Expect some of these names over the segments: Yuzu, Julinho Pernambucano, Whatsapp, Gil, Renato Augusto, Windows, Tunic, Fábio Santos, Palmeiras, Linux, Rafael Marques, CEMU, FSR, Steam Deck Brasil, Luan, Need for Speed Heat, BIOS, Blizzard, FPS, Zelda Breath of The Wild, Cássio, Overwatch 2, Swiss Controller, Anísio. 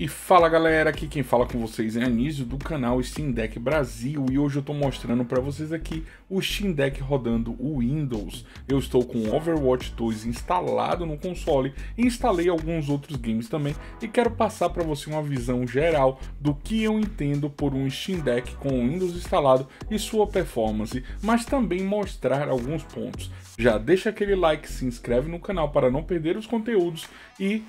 E fala galera, aqui quem fala com vocês é Anísio do canal Steam Deck Brasil e hoje eu estou mostrando para vocês aqui o Steam Deck rodando o Windows. Eu estou com Overwatch 2 instalado no console e instalei alguns outros games também e quero passar para você uma visão geral do que eu entendo por um Steam Deck com o Windows instalado e sua performance, mas também mostrar alguns pontos. Já deixa aquele like, se inscreve no canal para não perder os conteúdos e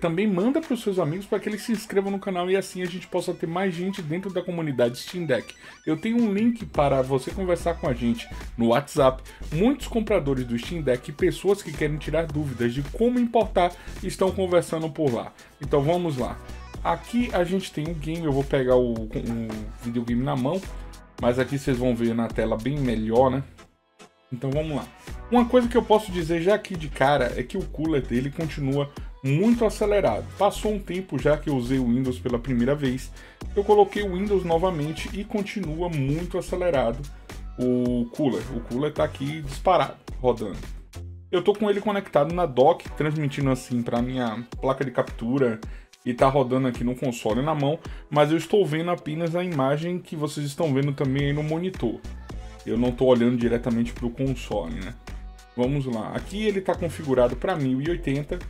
também manda para os seus amigos para que eles se inscrevam no canal e assim a gente possa ter mais gente dentro da comunidade Steam Deck. Eu tenho um link para você conversar com a gente no WhatsApp. Muitos compradores do Steam Deck e pessoas que querem tirar dúvidas de como importar estão conversando por lá. Então vamos lá. Aqui a gente tem um game, eu vou pegar o videogame na mão, mas aqui vocês vão ver na tela bem melhor, né? Então vamos lá. Uma coisa que eu posso dizer já aqui de cara é que o cooler dele continua muito acelerado. Passou um tempo já que eu usei o Windows pela primeira vez, eu coloquei o Windows novamente e continua muito acelerado o cooler. O cooler tá aqui disparado, rodando. Eu tô com ele conectado na dock, transmitindo assim para minha placa de captura e tá rodando aqui no console na mão, mas eu estou vendo apenas a imagem que vocês estão vendo também aí no monitor. Eu não estou olhando diretamente para o console, né? Vamos lá. Aqui ele está configurado para 1080.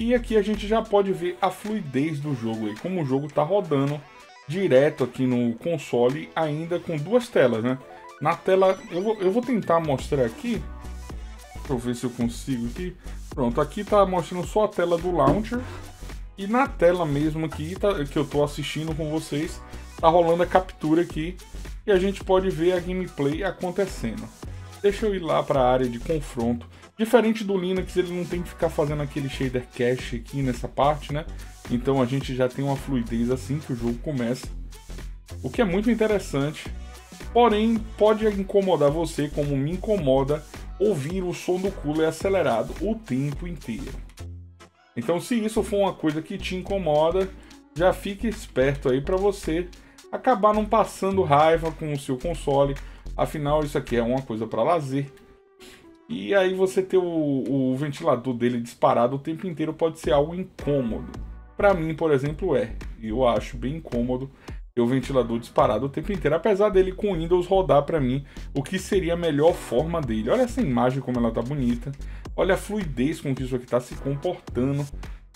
E aqui a gente já pode ver a fluidez do jogo aí, como o jogo está rodando direto aqui no console, ainda com duas telas, né? Na tela, eu vou tentar mostrar aqui. Deixa eu ver se eu consigo aqui. Pronto, aqui está mostrando só a tela do launcher. E na tela mesmo aqui, que eu estou assistindo com vocês, está rolando a captura aqui. E a gente pode ver a gameplay acontecendo. Deixa eu ir lá para a área de confronto. Diferente do Linux, ele não tem que ficar fazendo aquele shader cache aqui nessa parte, né? Então a gente já tem uma fluidez assim que o jogo começa, o que é muito interessante. Porém, pode incomodar você, como me incomoda, ouvir o som do cooler acelerado o tempo inteiro. Então, se isso for uma coisa que te incomoda, já fique esperto aí para você acabar não passando raiva com o seu console. Afinal, isso aqui é uma coisa para lazer. E aí você ter o ventilador dele disparado o tempo inteiro pode ser algo incômodo. Para mim, por exemplo, é. Eu acho bem incômodo ter o ventilador disparado o tempo inteiro, apesar dele com o Windows rodar para mim o que seria a melhor forma dele. Olha essa imagem como ela tá bonita. Olha a fluidez com que isso aqui tá se comportando.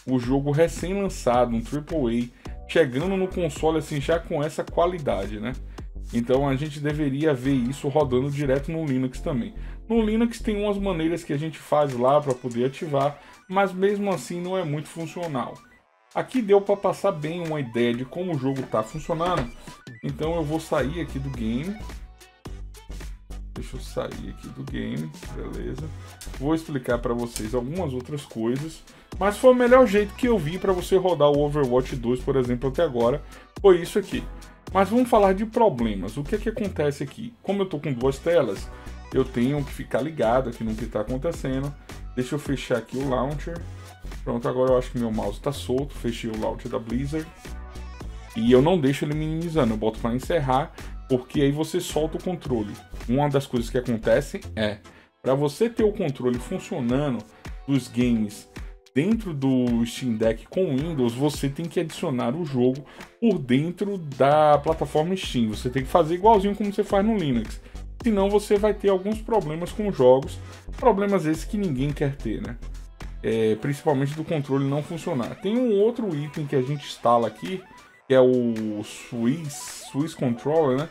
O jogo recém-lançado, um AAA, chegando no console assim já com essa qualidade, né? Então a gente deveria ver isso rodando direto no Linux também. No Linux tem umas maneiras que a gente faz lá para poder ativar, mas mesmo assim não é muito funcional. Aqui deu para passar bem uma ideia de como o jogo está funcionando. Então eu vou sair aqui do game. Deixa eu sair aqui do game, beleza. Vou explicar para vocês algumas outras coisas, mas foi o melhor jeito que eu vi para você rodar o Overwatch 2, por exemplo, até agora, foi isso aqui. Mas vamos falar de problemas. O que é que acontece aqui? Como eu estou com duas telas, eu tenho que ficar ligado aqui no que está acontecendo. Deixa eu fechar aqui o launcher. Pronto, agora eu acho que meu mouse está solto, fechei o launcher da Blizzard. E eu não deixo ele minimizando, eu boto para encerrar, porque aí você solta o controle. Uma das coisas que acontece é, para você ter o controle funcionando dos games dentro do Steam Deck com Windows, você tem que adicionar o jogo por dentro da plataforma Steam. Você tem que fazer igualzinho como você faz no Linux. Senão você vai ter alguns problemas com jogos, problemas esses que ninguém quer ter, né? Principalmente do controle não funcionar. Tem um outro item que a gente instala aqui, que é o Swiss Controller, né?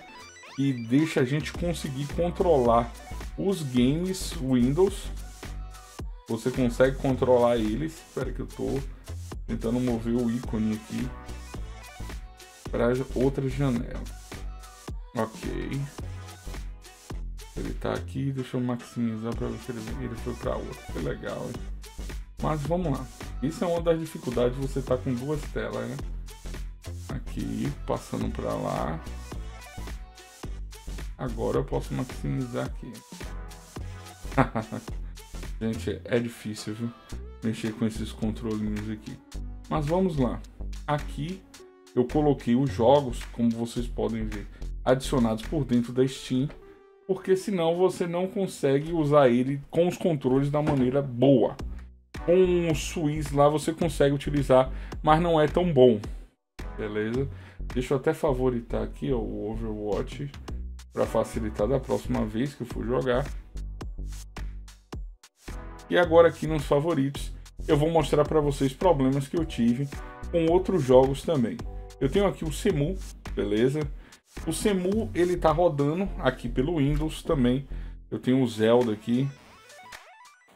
E deixa a gente conseguir controlar os games Windows. Você consegue controlar eles. Espera que eu tô tentando mover o ícone aqui para outra janela. Ok. Ele tá aqui. Deixa eu maximizar para ver se ele foi para outra. Que legal. Mas vamos lá. Isso é uma das dificuldades. Você tá com duas telas, né? Aqui, passando para lá. Agora eu posso maximizar aqui. Gente, é difícil, viu? Mexer com esses controlinhos aqui. Mas vamos lá. Aqui eu coloquei os jogos, como vocês podem ver, adicionados por dentro da Steam, porque senão você não consegue usar ele com os controles da maneira boa. com o Swiss lá você consegue utilizar, mas não é tão bom. Beleza? Deixa eu até favoritar aqui, ó, o Overwatch, para facilitar da próxima vez que eu for jogar. E agora aqui nos favoritos, eu vou mostrar para vocês problemas que eu tive com outros jogos também. Eu tenho aqui o CEMU, beleza? O CEMU, ele tá rodando aqui pelo Windows também. Eu tenho o Zelda aqui.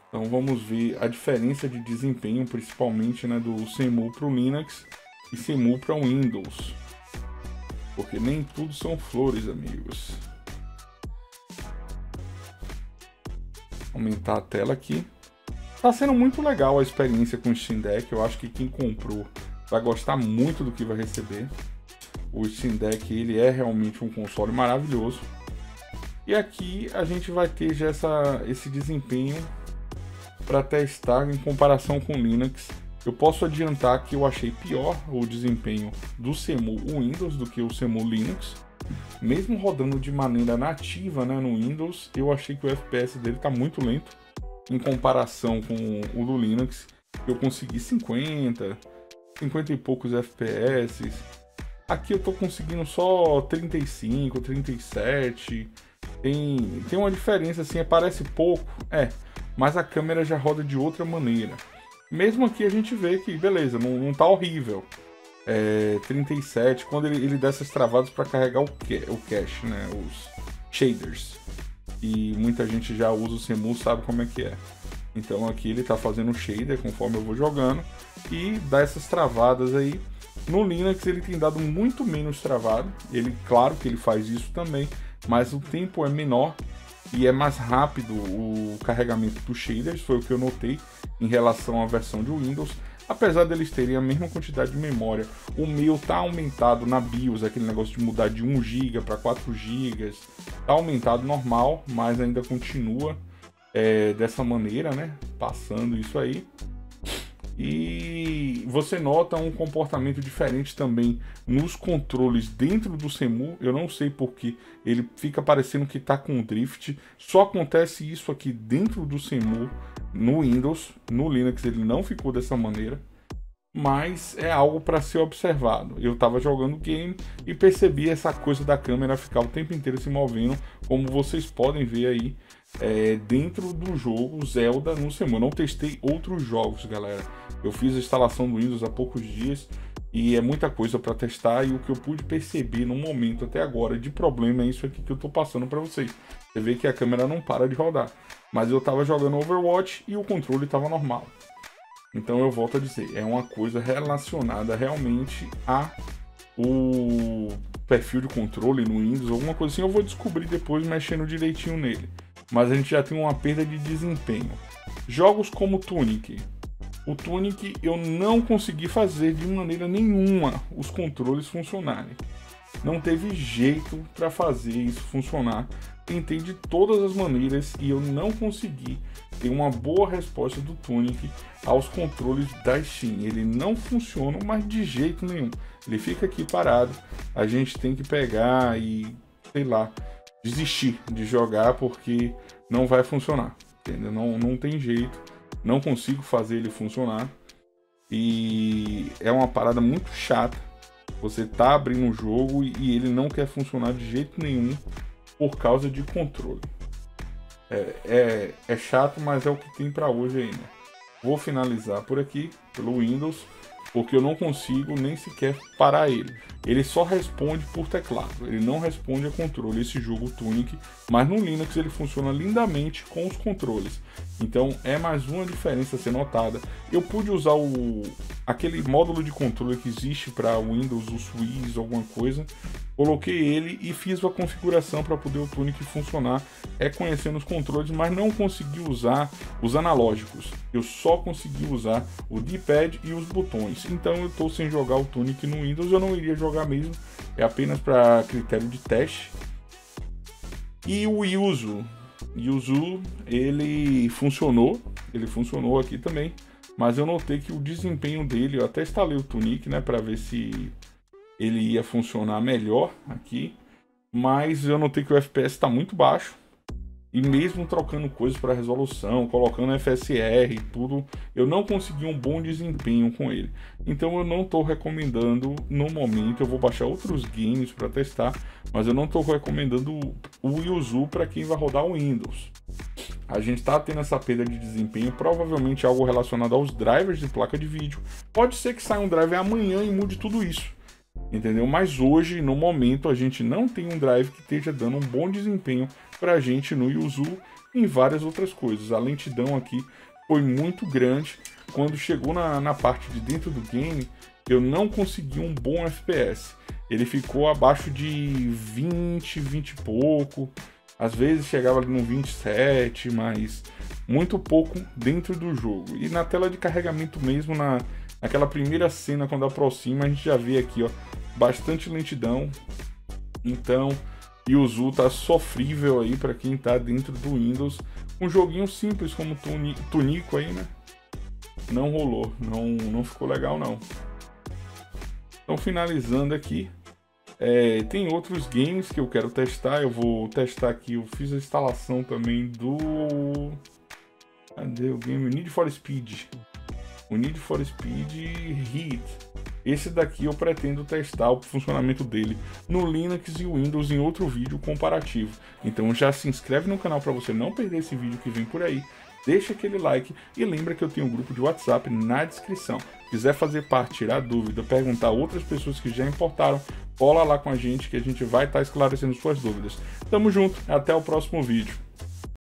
Então vamos ver a diferença de desempenho, principalmente, né, do CEMU para o Linux e CEMU para o Windows. Porque nem tudo são flores, amigos. Aumentar a tela aqui. Tá sendo muito legal a experiência com o Steam Deck. Eu acho que quem comprou vai gostar muito do que vai receber. O Steam Deck, ele é realmente um console maravilhoso. E aqui a gente vai ter já esse desempenho para testar em comparação com o Linux. Eu posso adiantar que eu achei pior o desempenho do CEMU Windows do que o CEMU Linux. Mesmo rodando de maneira nativa, né, no Windows, eu achei que o FPS dele está muito lento. Em comparação com o do Linux, eu consegui 50 e poucos FPS. Aqui eu estou conseguindo só 35, 37. Tem uma diferença assim, parece pouco, mas a câmera já roda de outra maneira. Mesmo aqui a gente vê que, beleza, não tá horrível. 37, quando ele dá essas travadas para carregar o cache, né, os shaders. E muita gente já usa o CEMU, sabe como é que é. Então aqui ele tá fazendo shader conforme eu vou jogando e dá essas travadas aí. No Linux ele tem dado muito menos travado. Ele, claro que ele faz isso também, mas o tempo é menor e é mais rápido o carregamento dos shaders, foi o que eu notei em relação à versão de Windows. Apesar deles terem a mesma quantidade de memória, o meu tá aumentado na BIOS, aquele negócio de mudar de 1 GB para 4 GB, tá aumentado normal, mas ainda continua dessa maneira, né? Passando isso aí. E você nota um comportamento diferente também nos controles dentro do CEMU. Eu não sei porque ele fica parecendo que está com drift. Só acontece isso aqui dentro do CEMU no Windows. No Linux ele não ficou dessa maneira, mas é algo para ser observado. Eu estava jogando game e percebi essa coisa da câmera ficar o tempo inteiro se movendo, como vocês podem ver aí dentro do jogo Zelda no CEMU. Eu não testei outros jogos, galera. Eu fiz a instalação do Windows há poucos dias e é muita coisa para testar, e o que eu pude perceber no momento até agora de problema é isso aqui que eu estou passando para vocês. Você vê que a câmera não para de rodar, mas eu estava jogando Overwatch e o controle estava normal. Então eu volto a dizer, é uma coisa relacionada realmente ao perfil de controle no Windows, alguma coisa assim. Eu vou descobrir depois mexendo direitinho nele. Mas a gente já tem uma perda de desempenho. Jogos como Tunic. O Tunic eu não consegui fazer de maneira nenhuma os controles funcionarem. Não teve jeito para fazer isso funcionar. Tentei de todas as maneiras e eu não consegui ter uma boa resposta do Tunic aos controles da Steam. Ele não funciona, mas de jeito nenhum. Ele fica aqui parado. A gente tem que pegar e, sei lá, desistir de jogar porque não vai funcionar. Entendeu? Não tem jeito. Não consigo fazer ele funcionar. E é uma parada muito chata. Você tá abrindo um jogo e ele não quer funcionar de jeito nenhum por causa de controle. É chato, mas é o que tem para hoje ainda. Vou finalizar por aqui, pelo Windows, porque eu não consigo nem sequer parar ele. Ele só responde por teclado, ele não responde a controle, esse jogo Tunic, mas no Linux ele funciona lindamente com os controles. Então é mais uma diferença a ser notada. Eu pude usar aquele módulo de controle que existe para Windows, o Swiss, alguma coisa. Coloquei ele e fiz a configuração para poder o Tunic funcionar, conhecendo os controles, mas não consegui usar os analógicos. Eu só consegui usar o D-pad e os botões. Então eu estou sem jogar o Tunic no Windows, eu não iria jogar mesmo. É apenas para critério de teste. E o Yuzu, ele funcionou aqui também, mas eu notei que o desempenho dele, eu até instalei o Tunic, né, para ver se ele ia funcionar melhor aqui, mas eu notei que o FPS está muito baixo E mesmo trocando coisas para resolução, colocando FSR e tudo, eu não consegui um bom desempenho com ele. Então eu não estou recomendando no momento. Eu vou baixar outros games para testar, mas eu não estou recomendando o Yuzu para quem vai rodar o Windows. A gente está tendo essa perda de desempenho, provavelmente algo relacionado aos drivers de placa de vídeo. Pode ser que saia um driver amanhã e mude tudo isso, entendeu? Mas hoje, no momento, a gente não tem um drive que esteja dando um bom desempenho pra gente no Yuzu e em várias outras coisas. A lentidão aqui foi muito grande. Quando chegou na parte de dentro do game, eu não consegui um bom FPS. Ele ficou abaixo de 20, 20 e pouco. Às vezes chegava ali no 27, mas muito pouco dentro do jogo. E na tela de carregamento mesmo, naquela primeira cena quando aproxima, a gente já vê aqui, ó, bastante lentidão. Então, Yuzu tá sofrível aí para quem tá dentro do Windows. Um joguinho simples como Tunico aí, né? Não rolou, não ficou legal não. Então, finalizando aqui. Tem outros games que eu quero testar. Eu vou testar aqui, eu fiz a instalação também do... Cadê o game? Need for Speed. O Need for Speed Heat. Esse daqui eu pretendo testar o funcionamento dele no Linux e Windows em outro vídeo comparativo. Então já se inscreve no canal para você não perder esse vídeo que vem por aí. Deixa aquele like e lembra que eu tenho um grupo de WhatsApp na descrição. Se quiser fazer parte, tirar dúvida, perguntar a outras pessoas que já importaram, cola lá com a gente que a gente vai estar esclarecendo suas dúvidas. Tamo junto, até o próximo vídeo.